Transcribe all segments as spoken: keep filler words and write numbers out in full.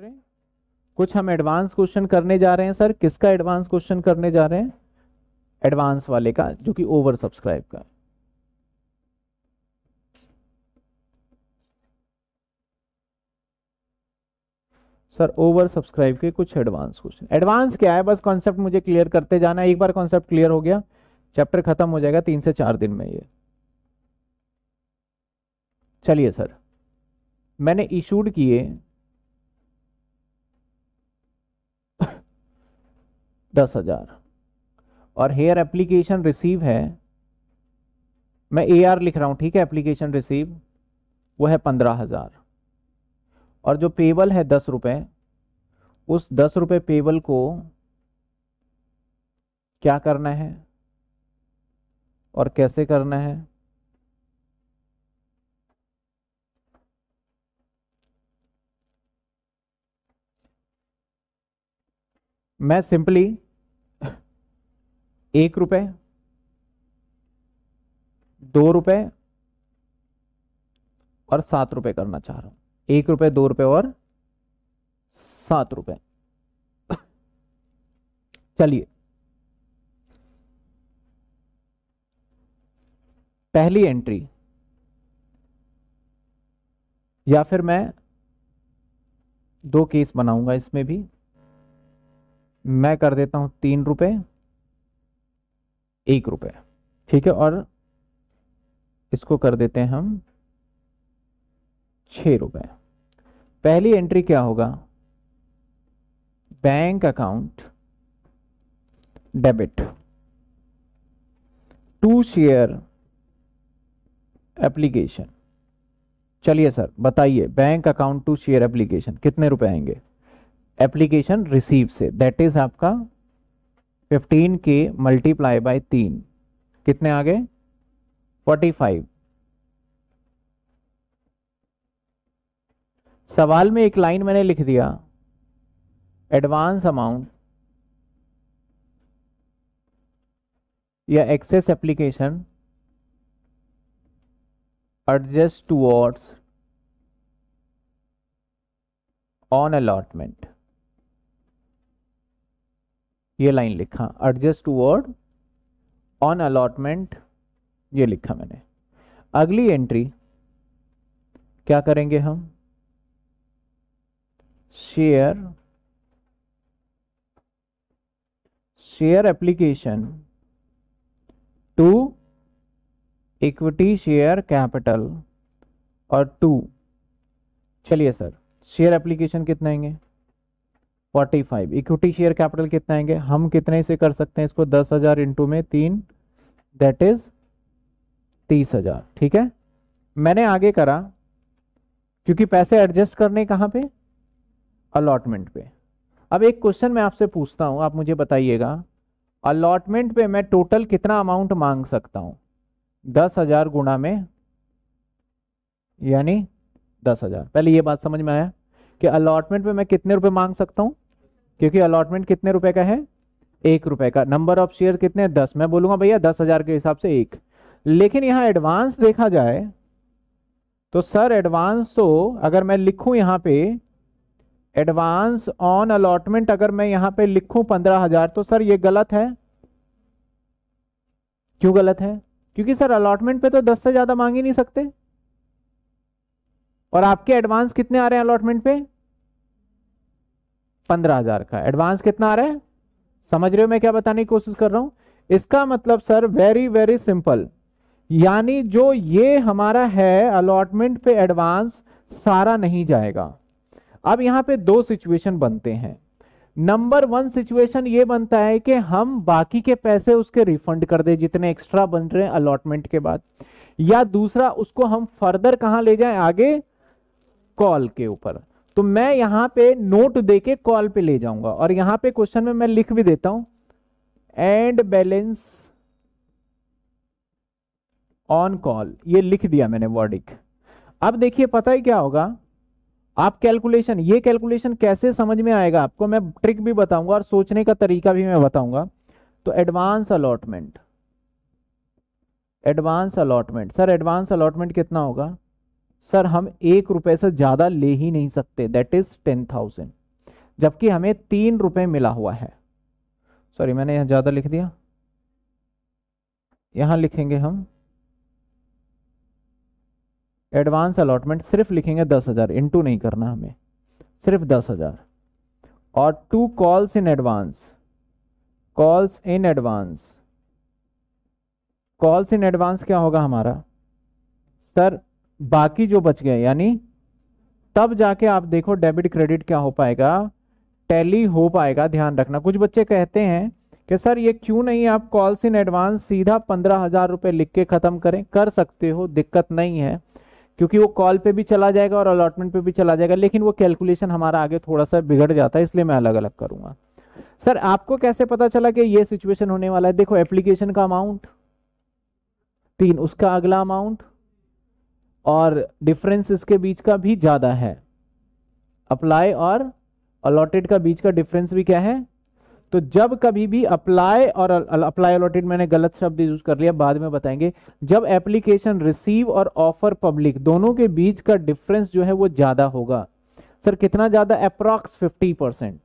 रहे हैं, कुछ हम एडवांस क्वेश्चन करने जा रहे हैं। सर किसका एडवांस क्वेश्चन करने जा रहे हैं? एडवांस वाले का जो कि ओवर सब्सक्राइब का। सर ओवर सब्सक्राइब के कुछ एडवांस क्वेश्चन। एडवांस क्या है, बस कॉन्सेप्ट मुझे क्लियर करते जाना है। एक बार कॉन्सेप्ट क्लियर हो गया, चैप्टर खत्म हो जाएगा तीन से चार दिन में ये। चलिए सर, मैंने इशूड किए दस हजार और हेयर एप्लीकेशन रिसीव है, मैं ए आर लिख रहा हूं, ठीक है, एप्लीकेशन रिसीव वो है पंद्रह हजार और जो पेबल है दस रुपये, उस दस रुपये पेबल को क्या करना है और कैसे करना है? मैं सिंपली एक रुपये, दो रुपये और सात रुपये करना चाह रहा हूँ। एक रुपये, दो रुपये और सात रुपये। चलिए पहली एंट्री, या फिर मैं दो केस बनाऊंगा इसमें भी, मैं कर देता हूं तीन रुपये, एक रुपये, ठीक है, और इसको कर देते हैं हम छः रुपये। पहली एंट्री क्या होगा? Bank account debit to share application. चलिए सर बताइए, bank account to share application कितने रुपए आएंगे एप्लीकेशन रिसीव से? दैट इज आपका फिफ्टीन के मल्टीप्लाई बाय तीन, कितने आ गए? Forty five. सवाल में एक लाइन मैंने लिख दिया, एडवांस अमाउंट या excess application adjust towards on allotment, ये लाइन लिखा, एडजस्ट टूवर्ड ऑन अलॉटमेंट, ये लिखा मैंने। अगली एंट्री क्या करेंगे हम? Share share application to equity share capital और टू। चलिए सर, शेयर एप्लीकेशन कितने आएंगे? Forty five. Equity share capital कितने आएंगे? हम कितने से कर सकते हैं इसको? दस हजार इंटू में तीन, दैट इज तीस हजार, ठीक है। मैंने आगे करा क्योंकि पैसे एडजस्ट करने कहाँ पे? अलॉटमेंट पे। अब एक क्वेश्चन मैं आपसे पूछता हूं, आप मुझे बताइएगा, अलॉटमेंट पे मैं टोटल कितना अमाउंट मांग सकता हूं? दस हजार गुणा में, यानी दस हजार। पहले ये बात समझ में आया कि अलॉटमेंट पे मैं कितने रुपए मांग सकता हूं, क्योंकि अलॉटमेंट कितने रुपए का है? एक रुपए का। नंबर ऑफ शेयर कितने? दस। मैं बोलूंगा भैया दस हजार के हिसाब से एक। लेकिन यहां एडवांस देखा जाए तो सर एडवांस तो अगर मैं लिखूं यहां पे एडवांस ऑन अलॉटमेंट, अगर मैं यहां पे लिखूं पंद्रह हजार, तो सर ये गलत है। क्यों गलत है? क्योंकि सर अलॉटमेंट पे तो दस से ज्यादा मांग ही नहीं सकते, और आपके एडवांस कितने आ रहे हैं अलॉटमेंट पे? पंद्रह हजार का एडवांस कितना आ रहा है? समझ रहे हो मैं क्या बताने की कोशिश कर रहा हूं? इसका मतलब सर वेरी वेरी सिंपल, यानी जो ये हमारा है अलॉटमेंट पे एडवांस सारा नहीं जाएगा। अब यहां पे दो सिचुएशन बनते हैं। नंबर वन सिचुएशन ये बनता है कि हम बाकी के पैसे उसके रिफंड कर दे जितने एक्स्ट्रा बन रहे हैं अलॉटमेंट के बाद, या दूसरा उसको हम फर्दर कहां ले जाएं? आगे कॉल के ऊपर। तो मैं यहां पे नोट देके कॉल पे ले जाऊंगा, और यहां पे क्वेश्चन में मैं लिख भी देता हूं एंड बैलेंस ऑन कॉल, ये लिख दिया मैंने वर्डिक। अब देखिए पता ही क्या होगा, आप कैलकुलेशन, ये कैलकुलेशन कैसे समझ में आएगा आपको, मैं ट्रिक भी बताऊंगा और सोचने का तरीका भी मैं बताऊंगा। तो advance allotment, advance allotment sir advance allotment कितना होगा? सर हम एक रुपए से ज्यादा ले ही नहीं सकते, दैट इज टेन थाउजेंड, जबकि हमें तीन रुपए मिला हुआ है। सॉरी मैंने यहां ज्यादा लिख दिया, यहां लिखेंगे हम एडवांस अलॉटमेंट, सिर्फ लिखेंगे दस हजार, इंटू नहीं करना हमें, सिर्फ दस हजार। और to calls in advance, calls in advance, calls in advance क्या होगा हमारा सर, बाकी जो बच गए, यानी तब जाके आप देखो डेबिट क्रेडिट क्या हो पाएगा, टैली हो पाएगा। ध्यान रखना, कुछ बच्चे कहते हैं कि सर ये क्यों नहीं आप कॉल्स इन एडवांस सीधा पंद्रह हजार रुपये लिख के खत्म करें, कर सकते हो, दिक्कत नहीं है, क्योंकि वो कॉल पे भी चला जाएगा और अलॉटमेंट पे भी चला जाएगा, लेकिन वो कैलकुलेशन हमारा आगे थोड़ा सा बिगड़ जाता है, इसलिए मैं अलग अलग करूंगा। सर आपको कैसे पता चला कि ये सिचुएशन होने वाला है, देखो एप्लीकेशन का अमाउंट तीन, उसका अगला अमाउंट और डिफरेंस इसके बीच का भी ज्यादा है, अप्लाई और अलॉटेड का बीच का डिफरेंस भी क्या है, तो जब कभी भी अप्लाई और अप्लाई अलॉटेड, मैंने गलत शब्द यूज कर लिया, बाद में बताएंगे, जब एप्लीकेशन रिसीव और ऑफर पब्लिक दोनों के बीच का डिफरेंस जो है वो ज्यादा होगा, सर कितना ज्यादा, अप्रॉक्स फिफ्टी परसेंट,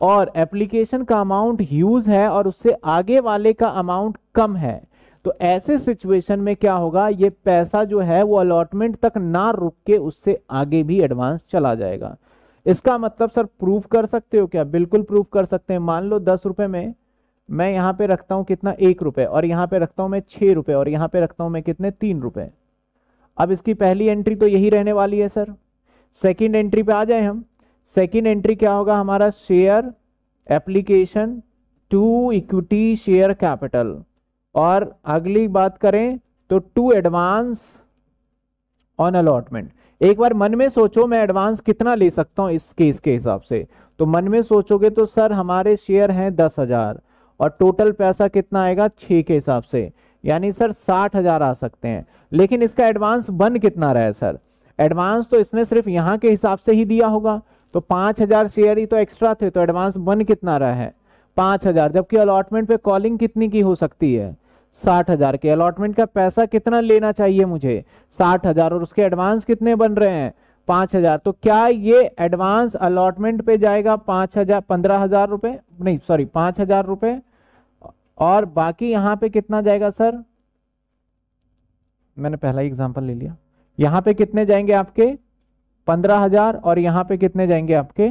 और एप्लीकेशन का अमाउंट ह्यूज है और उससे आगे वाले का अमाउंट कम है, तो ऐसे सिचुएशन में क्या होगा, ये पैसा जो है वो अलॉटमेंट तक ना रुक के उससे आगे भी एडवांस चला जाएगा। इसका मतलब सर प्रूफ कर सकते हो क्या, बिल्कुल प्रूफ कर सकते हैं। मान लो दस रुपए में मैं यहाँ पे रखता हूँ कितना, एक रुपए, और यहाँ पे रखता हूँ मैं छः रुपए, और यहाँ पे रखता हूँ मैं कितने, तीन रुपए। अब इसकी पहली एंट्री तो यही रहने वाली है सर। सेकंड एंट्री पे आ जाए हम, सेकंड एंट्री क्या होगा हमारा, share application to equity share capital, और अगली बात करें तो टू एडवांस ऑन अलॉटमेंट। एक बार मन में सोचो मैं एडवांस कितना ले सकता हूं इस केस के हिसाब से, तो मन में सोचोगे तो सर हमारे शेयर हैं दस हजार और टोटल पैसा कितना आएगा छः के हिसाब से, यानी सर साठ हजार आ सकते हैं। लेकिन इसका एडवांस बन कितना रहा है सर, एडवांस तो इसने सिर्फ यहाँ के हिसाब से ही दिया होगा, तो पाँच हजार शेयर ही तो एक्स्ट्रा थे, तो एडवांस बन कितना रहा है पाँच हजार, जबकि अलॉटमेंट पे कॉलिंग कितनी की हो सकती है, साठ हजार के। अलॉटमेंट का पैसा कितना लेना चाहिए मुझे, साठ हजार, और उसके एडवांस कितने बन रहे हैं पाँच हजार, तो क्या ये एडवांस अलॉटमेंट पे जाएगा पाँच हजार, पंद्रह हजार रुपये, नहीं सॉरी पाँच हजार रुपये, और बाकी यहाँ पे कितना जाएगा सर, मैंने पहला ही एग्जाम्पल ले लिया, यहाँ पे कितने जाएंगे आपके पंद्रह हजार और यहाँ पे कितने जाएंगे आपके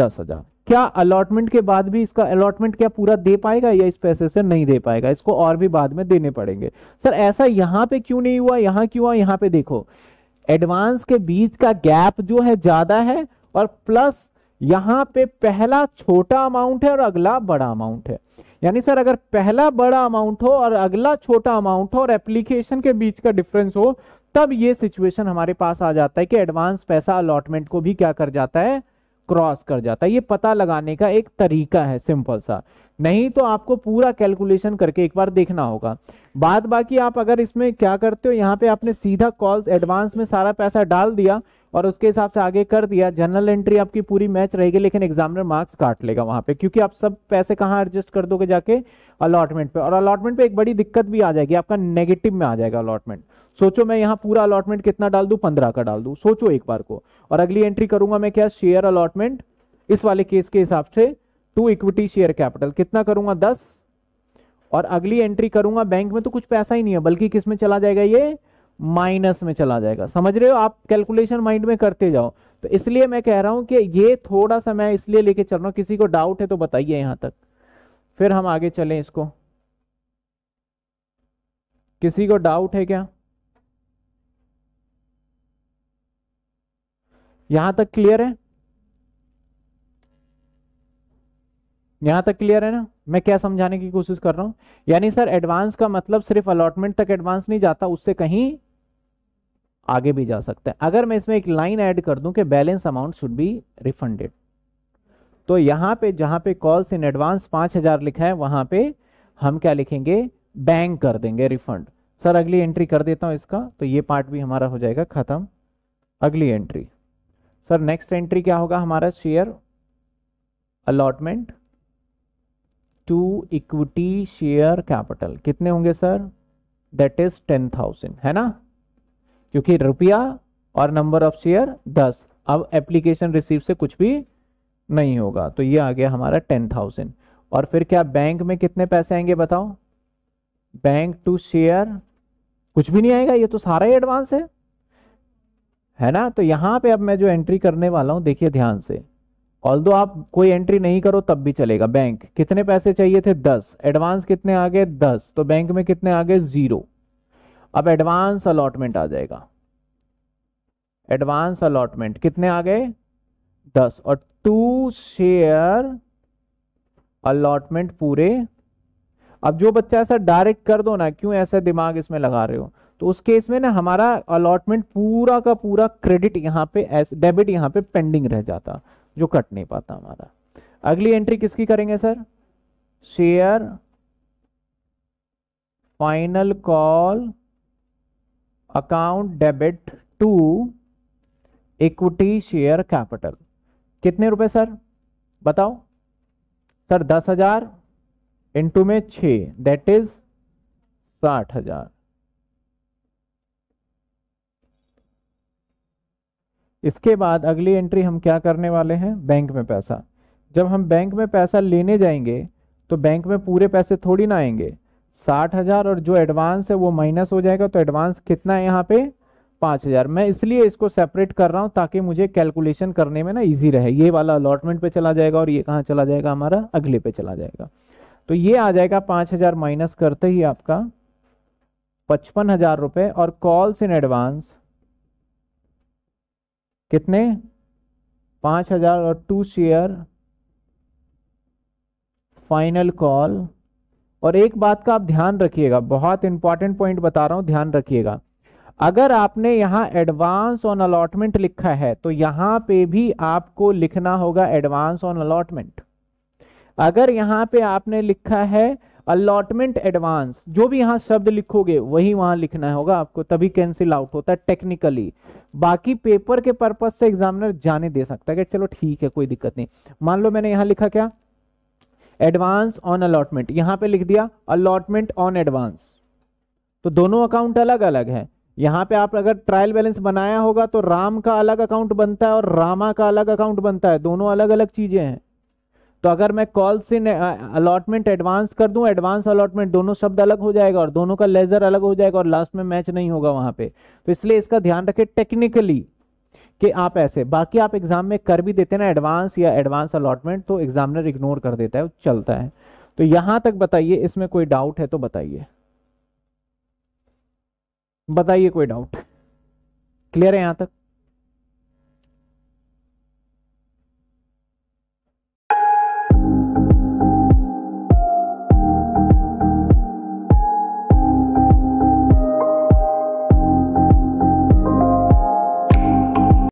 दस हजार। क्या अलॉटमेंट के बाद भी इसका अलॉटमेंट क्या पूरा दे पाएगा या इस पैसे से नहीं दे पाएगा, इसको और भी बाद में देने पड़ेंगे। सर ऐसा यहाँ पे क्यों नहीं हुआ, यहाँ क्यों हुआ, यहाँ पे देखो एडवांस के बीच का गैप जो है ज्यादा है, और प्लस यहाँ पे पहला छोटा अमाउंट है और अगला बड़ा अमाउंट है, यानी सर अगर पहला बड़ा अमाउंट हो और अगला छोटा अमाउंट हो और एप्लीकेशन के बीच का डिफरेंस हो, तब ये सिचुएशन हमारे पास आ जाता है कि एडवांस पैसा अलॉटमेंट को भी क्या कर जाता है, क्रॉस कर जाता है। ये पता लगाने का एक तरीका है सिंपल सा, नहीं तो आपको पूरा कैलकुलेशन करके एक बार देखना होगा। बाद बाकी आप अगर इसमें क्या करते हो, यहाँ पे आपने सीधा कॉल्स एडवांस में सारा पैसा डाल दिया और उसके हिसाब से आगे कर दिया, जनरल एंट्री आपकी पूरी मैच रहेगी, लेकिन एग्जामिनर मार्क्स काट लेगा वहाँ पे, क्योंकि आप सब पैसे कहाँ एडजस्ट कर दोगे जाके, अलॉटमेंट पे। और अलॉटमेंट पे एक बड़ी दिक्कत भी आ जाएगी, आपका नेगेटिव में आ जाएगा अलॉटमेंट। सोचो मैं यहाँ पूरा अलॉटमेंट कितना डाल दूँ, पंद्रह का डाल दूँ, सोचो एक बार को, और अगली एंट्री करूंगा मैं क्या, शेयर अलॉटमेंट, इस वाले केस के हिसाब से टू इक्विटी शेयर कैपिटल कितना करूंगा दस, और अगली एंट्री करूंगा बैंक में, तो कुछ पैसा ही नहीं है, बल्कि किस में चला जाएगा, ये माइनस में चला जाएगा। समझ रहे हो, आप कैलकुलेशन माइंड में करते जाओ। तो इसलिए मैं कह रहा हूं कि ये थोड़ा सा मैं इसलिए लेके चल रहा हूं, किसी को डाउट है तो बताइए यहां तक, फिर हम आगे चलें इसको। किसी को डाउट है क्या, यहां तक क्लियर है, यहां तक क्लियर है ना, मैं क्या समझाने की कोशिश कर रहा हूं, यानी सर एडवांस का मतलब सिर्फ अलॉटमेंट तक एडवांस नहीं जाता, उससे कहीं आगे भी जा सकता है। अगर मैं इसमें एक लाइन ऐड कर दूं कि balance amount should be refunded, तो यहां पे जहां पे कॉल्स इन एडवांस पांच हजार लिखा है, वहां पे हम क्या लिखेंगे, बैंक कर देंगे रिफंड। सर अगली एंट्री कर देता हूं इसका, तो ये पार्ट भी हमारा हो जाएगा खत्म। अगली एंट्री सर, नेक्स्ट एंट्री क्या होगा हमारा, share allotment to equity share capital कितने होंगे sir, that is ten thousand, है ना, क्योंकि रुपया और नंबर ऑफ शेयर दस। अब एप्लीकेशन रिसीव से कुछ भी नहीं होगा, तो ये आ गया हमारा टेन थाउजेंड। और फिर क्या बैंक में कितने पैसे आएंगे बताओ, बैंक टू शेयर कुछ भी नहीं आएगा, ये तो सारा ही एडवांस है, है ना। तो यहाँ पे अब मैं जो एंट्री करने वाला हूँ देखिए ध्यान से, ऑल्दो आप कोई एंट्री नहीं करो तब भी चलेगा। बैंक कितने पैसे चाहिए थे दस, एडवांस कितने आ गए दस, तो बैंक में कितने आ गए जीरो। अब एडवांस अलॉटमेंट आ जाएगा, एडवांस अलॉटमेंट कितने आ गए दस, और टू शेयर अलॉटमेंट पूरे। अब जो बच्चा ऐसा डायरेक्ट कर दो ना, क्यों ऐसा दिमाग इसमें लगा रहे हो, तो उस केस में ना हमारा अलॉटमेंट पूरा का पूरा क्रेडिट यहाँ पे, डेबिट यहाँ पे पेंडिंग रह जाता, जो कट नहीं पाता हमारा। अगली एंट्री किसकी करेंगे sir, share final call account debit to equity share capital. कितने रुपए सर बताओ, सर दस हजार इंटू में छः, दैट इज साठ हजार। इसके बाद अगली एंट्री हम क्या करने वाले हैं, बैंक में पैसा। जब हम बैंक में पैसा लेने जाएंगे तो बैंक में पूरे पैसे थोड़ी ना आएंगे, साठ हजार और जो एडवांस है वो माइनस हो जाएगा, तो एडवांस कितना है यहाँ पे पाँच हजार। मैं इसलिए इसको सेपरेट कर रहा हूँ ताकि मुझे कैलकुलेशन करने में ना इजी रहे। ये वाला अलॉटमेंट पे चला जाएगा और ये कहाँ चला जाएगा हमारा, अगले पे चला जाएगा। तो ये आ जाएगा पाँच हजार माइनस करते ही आपका पचपन हजार रुपये, और कॉल्स इन एडवांस कितने पाँच हजार, और टू शेयर फाइनल कॉल। और एक बात का आप ध्यान रखिएगा, बहुत इंपॉर्टेंट पॉइंट बता रहा हूं, ध्यान रखिएगा। अगर आपने यहाँ एडवांस ऑन अलॉटमेंट लिखा है तो यहाँ पे भी आपको लिखना होगा एडवांस ऑन अलॉटमेंट। अगर यहाँ पे आपने लिखा है अलॉटमेंट एडवांस, जो भी यहाँ शब्द लिखोगे वही वहाँ लिखना होगा आपको, तभी कैंसिल आउट होता है टेक्निकली। बाकी पेपर के पर्पज से एग्जामिनर जाने दे सकता है कि चलो ठीक है कोई दिक्कत नहीं। मान लो मैंने यहाँ लिखा क्या, एडवांस ऑन अलॉटमेंट, यहाँ पे लिख दिया अलॉटमेंट ऑन एडवांस, तो दोनों अकाउंट अलग अलग है। यहाँ पे आप अगर ट्रायल बैलेंस बनाया होगा तो राम का अलग अकाउंट बनता है और रामा का अलग अकाउंट बनता है, दोनों अलग अलग चीजें हैं। तो अगर मैं कॉल से अलॉटमेंट एडवांस कर दूं, एडवांस अलॉटमेंट, दोनों शब्द अलग हो जाएगा और दोनों का लेजर अलग हो जाएगा और लास्ट में मैच नहीं होगा वहां पे। तो इसलिए इसका ध्यान रखें टेक्निकली कि आप ऐसे, बाकी आप एग्जाम में कर भी देते ना एडवांस या एडवांस अलॉटमेंट तो एग्जामिनर इग्नोर कर देता है, चलता है। तो यहां तक बताइए, इसमें कोई डाउट है तो बताइए, बताइए कोई डाउट, क्लियर है यहां तक।